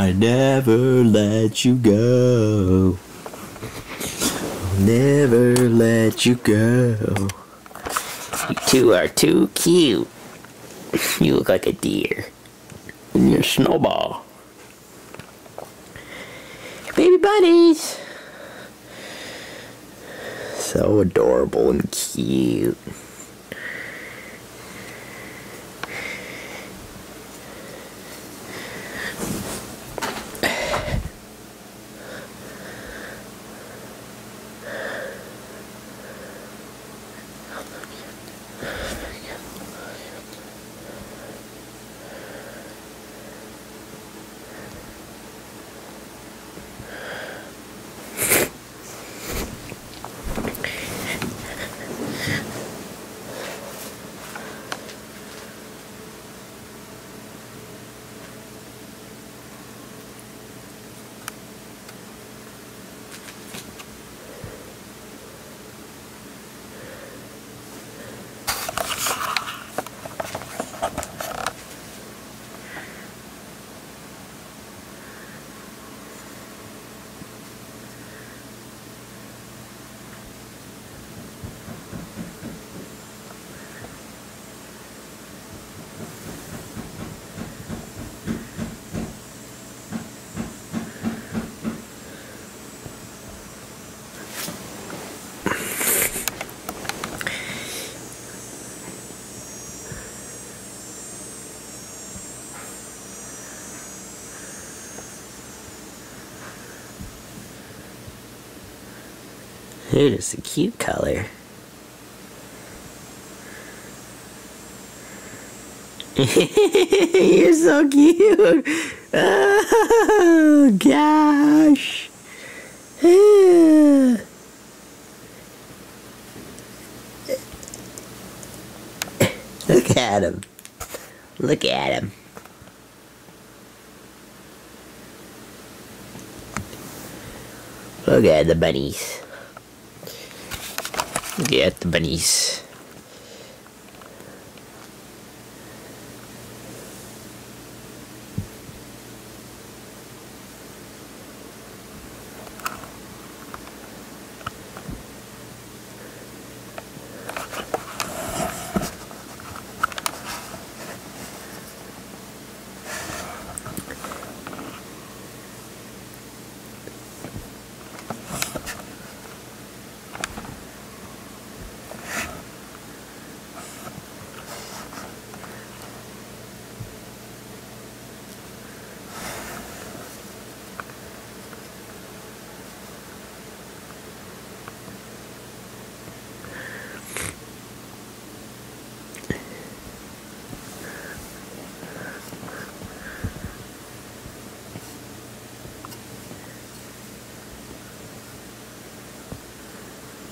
I never let you go. Never let you go. You two are too cute. You look like a deer. And you're a snowball. Baby bunnies. So adorable and cute. It is a cute color. You're so cute. Oh, gosh. Look at him. Look at him. Look at the bunnies. Get the bunnies.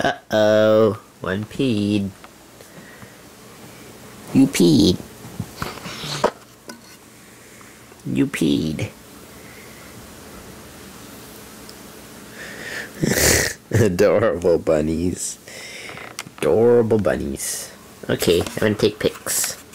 Uh-oh, one peed. You peed. You peed. Adorable bunnies. Adorable bunnies. Okay, I'm gonna take pics.